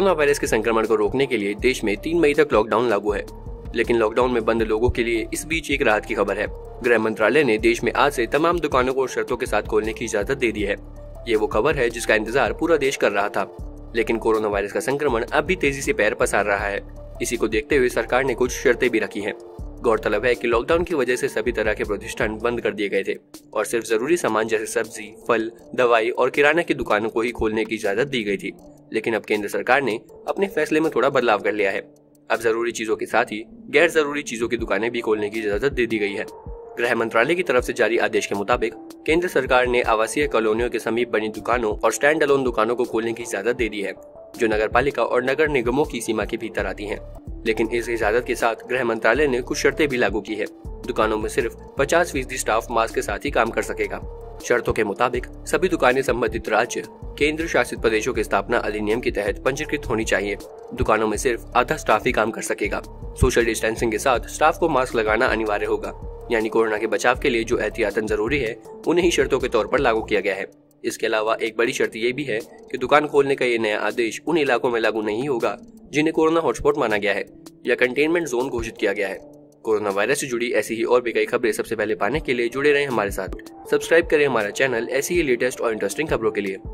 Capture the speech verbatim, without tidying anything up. Corona virus के संक्रमण को रोकने के लिए देश में तीन मई तक लॉकडाउन लागू है, लेकिन लॉकडाउन में बंद लोगों के लिए इस बीच एक राहत की खबर है। गृह मंत्रालय ने देश में आज से तमाम दुकानों को शर्तों के साथ खोलने की इजाजत दे दी है। ये वो खबर है जिसका इंतजार पूरा देश कर रहा था, लेकिन कोरोना वायरस का संक्रमण अब भी तेजी से पैर पसार रहा है। इसी को देखते हुए सरकार ने कुछ शर्तें भी रखी हैं। गौरतलब है कि लॉकडाउन की वजह से सभी तरह के प्रतिष्ठान बंद कर दिए गए थे और सिर्फ जरूरी सामान जैसे सब्जी, फल, दवाई और किराना की दुकानों को ही खोलने की इजाजत दी गई थी। लेकिन अब केंद्र सरकार ने अपने फैसले में थोड़ा बदलाव कर लिया है। अब जरूरी चीजों के साथ ही गैर जरूरी चीजों की दुकानें भी खोलने की इजाजत दे दी गई है। गृह मंत्रालय की तरफ से जारी आदेश के मुताबिक केंद्र सरकार ने आवासीय कॉलोनियों के समीप बनी दुकानों और स्टैंड अलोन दुकानों को खोलने की इजाजत दे दी है, जो नगरपालिका और नगर निगमों की सीमा के भीतर आती हैं। लेकिन इस इजाजत के साथ गृह मंत्रालय ने कुछ शर्तें भी लागू की है। दुकानों में सिर्फ पचास फीसदी स्टाफ मास्क के साथ ही काम कर सकेगा। शर्तों के मुताबिक सभी दुकानें संबंधित राज्य, केंद्र शासित प्रदेशों के स्थापना अधिनियम के तहत पंजीकृत होनी चाहिए। दुकानों में सिर्फ आधा स्टाफ ही काम कर सकेगा। सोशल डिस्टेंसिंग के साथ स्टाफ को मास्क लगाना अनिवार्य होगा। यानी कोरोना के बचाव के लिए जो एहतियातन जरूरी है उन्हें ही शर्तों के तौर पर लागू किया गया है। इसके अलावा एक बड़ी शर्त ये भी है कि दुकान खोलने का ये नया आदेश उन इलाकों में लागू नहीं होगा जिन्हें कोरोना हॉटस्पॉट माना गया है या कंटेनमेंट जोन घोषित किया गया है। कोरोना वायरस से जुड़ी ऐसी ही और भी कई खबरें सबसे पहले पाने के लिए जुड़े रहें हमारे साथ। सब्सक्राइब करें हमारा चैनल ऐसी ही लेटेस्ट और इंटरेस्टिंग खबरों के लिए।